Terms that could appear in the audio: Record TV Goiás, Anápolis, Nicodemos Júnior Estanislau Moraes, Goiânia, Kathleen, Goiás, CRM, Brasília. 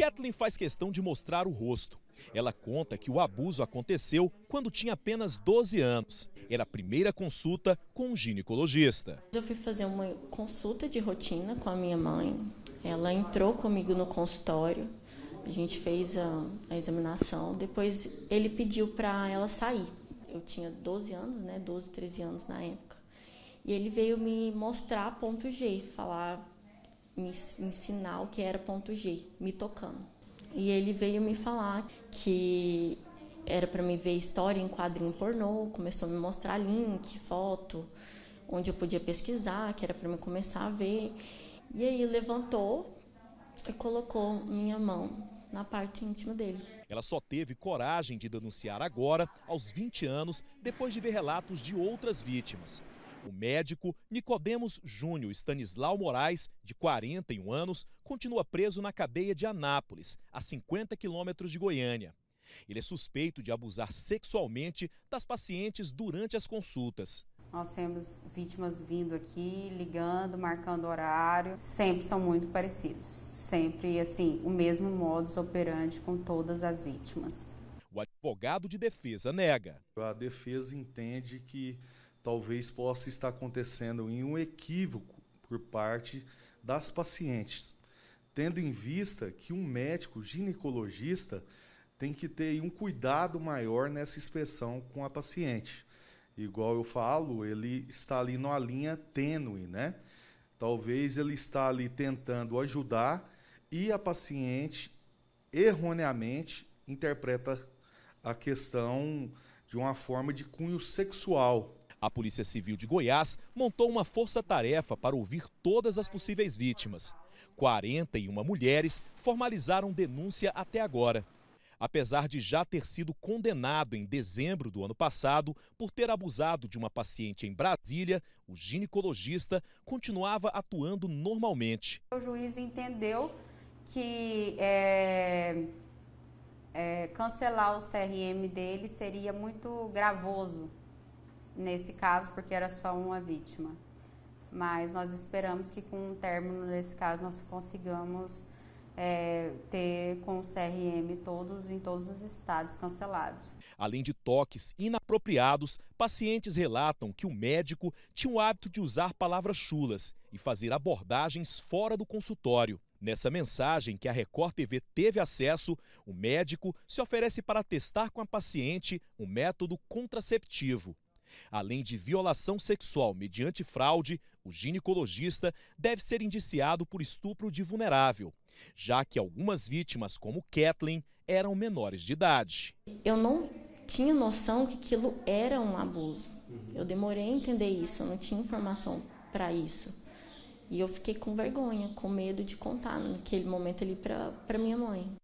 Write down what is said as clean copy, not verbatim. Kathleen faz questão de mostrar o rosto. Ela conta que o abuso aconteceu quando tinha apenas 12 anos. Era a primeira consulta com um ginecologista. Eu fui fazer uma consulta de rotina com a minha mãe. Ela entrou comigo no consultório. A gente fez a examinação. Depois ele pediu para ela sair. Eu tinha 12 anos, né? 12, 13 anos na época. E ele veio me mostrar ponto G, me ensinar o que era ponto G, me tocando. E ele veio me falar que era para me ver história em quadrinho pornô, começou a me mostrar link, foto, onde eu podia pesquisar, que era para me começar a ver. E aí levantou e colocou minha mão na parte íntima dele. Ela só teve coragem de denunciar agora, aos 20 anos, depois de ver relatos de outras vítimas. O médico Nicodemos Júnior Estanislau Moraes, de 41 anos, continua preso na cadeia de Anápolis, a 50 quilômetros de Goiânia. Ele é suspeito de abusar sexualmente das pacientes durante as consultas. Nós temos vítimas vindo aqui, ligando, marcando horário. Sempre são muito parecidos. Sempre, assim, o mesmo modus operandi com todas as vítimas. O advogado de defesa nega. A defesa entende que talvez possa estar acontecendo em um equívoco por parte das pacientes, tendo em vista que um médico ginecologista tem que ter um cuidado maior nessa inspeção com a paciente. Igual eu falo, ele está ali numa linha tênue, né? Talvez ele está ali tentando ajudar e a paciente erroneamente interpreta a questão de uma forma de cunho sexual. A Polícia Civil de Goiás montou uma força-tarefa para ouvir todas as possíveis vítimas. 41 mulheres formalizaram denúncia até agora. Apesar de já ter sido condenado em dezembro do ano passado por ter abusado de uma paciente em Brasília, o ginecologista continuava atuando normalmente. O juiz entendeu que cancelar o CRM dele seria muito gravoso nesse caso, porque era só uma vítima. Mas nós esperamos que com o término desse caso nós consigamos ter com o CRM em todos os estados cancelados. Além de toques inapropriados, pacientes relatam que o médico tinha o hábito de usar palavras chulas e fazer abordagens fora do consultório. Nessa mensagem que a Record TV teve acesso, o médico se oferece para testar com a paciente um método contraceptivo. Além de violação sexual mediante fraude, o ginecologista deve ser indiciado por estupro de vulnerável, já que algumas vítimas, como Kathleen, eram menores de idade. Eu não tinha noção que aquilo era um abuso. Eu demorei a entender isso, eu não tinha informação para isso. E eu fiquei com vergonha, com medo de contar naquele momento ali para minha mãe.